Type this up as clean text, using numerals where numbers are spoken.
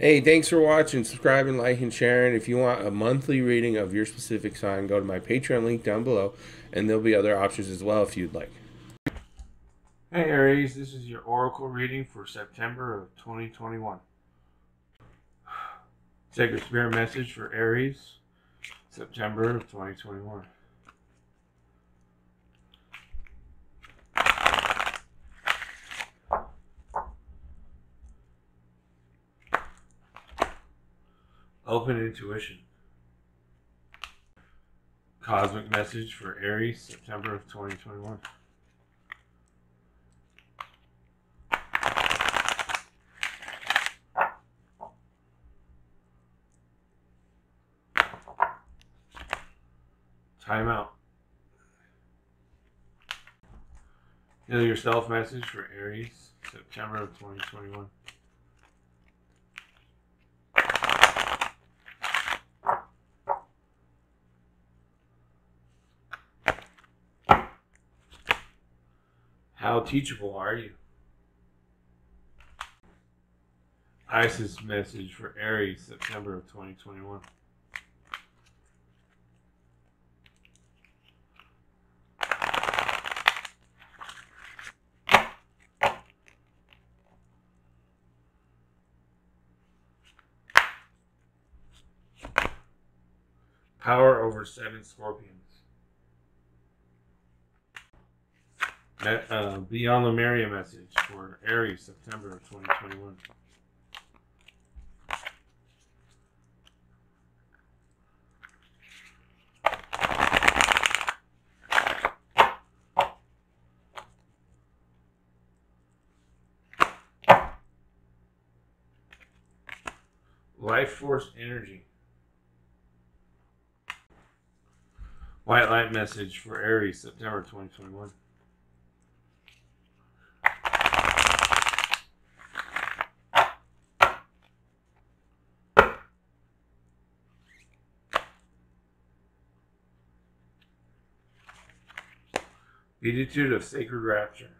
Hey, thanks for watching. Subscribe and like and share. And if you want a monthly reading of your specific sign, go to my Patreon link down below, and there'll be other options as well if you'd like. Hey Aries, this is your Oracle reading for September of 2021. Sacred Spirit message for Aries, September of 2021. Open intuition. Cosmic message for Aries, September of 2021. Time out. Heal yourself message for Aries, September of 2021. How teachable are you? Isis message for Aries, September of 2021. Power over 7 scorpions. Beyond the Lemuria message for Aries, September of 2021. Life force energy. White light message for Aries, September 2021. Beatitude of Sacred Rapture.